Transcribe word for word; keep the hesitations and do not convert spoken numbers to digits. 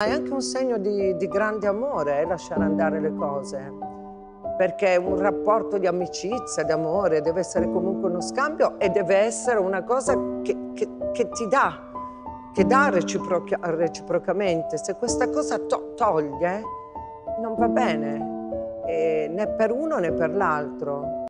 È anche un segno di, di grande amore, eh, lasciare andare le cose, perché un rapporto di amicizia, di amore, deve essere comunque uno scambio e deve essere una cosa che, che, che ti dà, che dà reciproca, reciprocamente. Se questa cosa to- toglie, non va bene, eh, né per uno né per l'altro.